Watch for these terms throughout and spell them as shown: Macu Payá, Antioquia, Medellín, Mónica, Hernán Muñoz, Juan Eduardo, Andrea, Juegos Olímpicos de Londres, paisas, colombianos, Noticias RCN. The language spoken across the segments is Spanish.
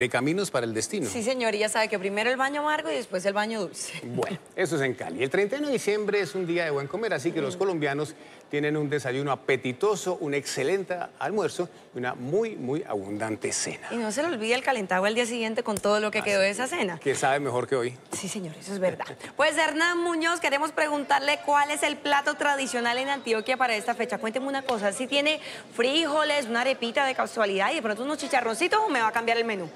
De caminos para el destino. Sí, señor, y ya sabe que primero el baño amargo y después el baño dulce. Bueno, eso es en Cali. El 31 de diciembre es un día de buen comer, así que los colombianos tienen un desayuno apetitoso, un excelente almuerzo y una muy abundante cena. Y no se le olvide el calentagua al día siguiente con todo lo que quedó de esa cena. Que sabe mejor que hoy. Sí, señor, eso es verdad. Pues Hernán Muñoz, queremos preguntarle cuál es el plato tradicional en Antioquia para esta fecha. Cuénteme una cosa, si tiene frijoles, una arepita de casualidad y de pronto unos chicharroncitos, ¿o me va a cambiar el menú?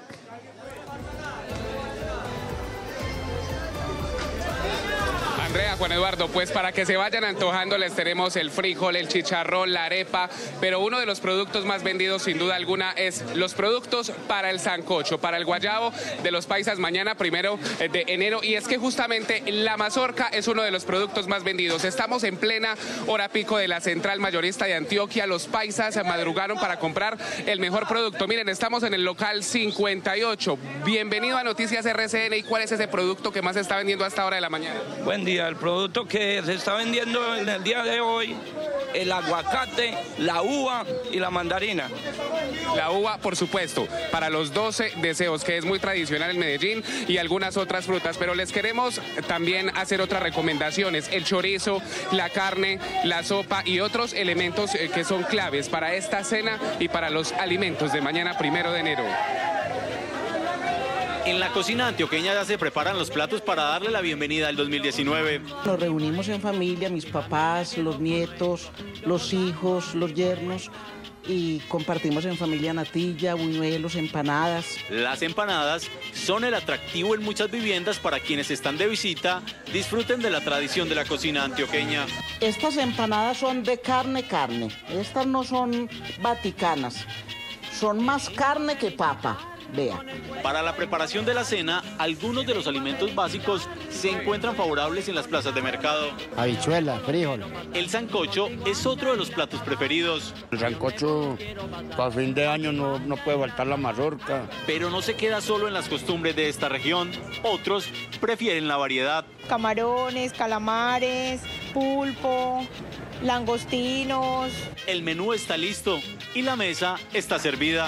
Andrea, Juan Eduardo, pues para que se vayan antojando les tenemos el frijol, el chicharrón, la arepa, pero uno de los productos más vendidos sin duda alguna es los productos para el sancocho, para el guayabo de los paisas mañana, 1 de enero, y es que justamente la mazorca es uno de los productos más vendidos. Estamos en plena hora pico de la central mayorista de Antioquia, los paisas se madrugaron para comprar el mejor producto. Miren, estamos en el local 58, bienvenido a Noticias RCN. ¿Y cuál es ese producto que más se está vendiendo a esta hora de la mañana? Buen día. El producto que se está vendiendo en el día de hoy, el aguacate, la uva y la mandarina. La uva, por supuesto, para los 12 deseos, que es muy tradicional en Medellín, y algunas otras frutas. Pero les queremos también hacer otras recomendaciones, el chorizo, la carne, la sopa y otros elementos que son claves para esta cena y para los alimentos de mañana 1 de enero. En la cocina antioqueña ya se preparan los platos para darle la bienvenida al 2019. Nos reunimos en familia, mis papás, los nietos, los hijos, los yernos, y compartimos en familia natilla, buñuelos, empanadas. Las empanadas son el atractivo en muchas viviendas para quienes están de visita, disfruten de la tradición de la cocina antioqueña. Estas empanadas son de carne, estas no son vaticanas, son más carne que papa. Vea. Para la preparación de la cena, algunos de los alimentos básicos se encuentran favorables en las plazas de mercado. Habichuela, frijol. El sancocho es otro de los platos preferidos. El sancocho, para fin de año, no puede faltar la mazorca. Pero no se queda solo en las costumbres de esta región. Otros prefieren la variedad. Camarones, calamares, pulpo, langostinos. El menú está listo y la mesa está servida.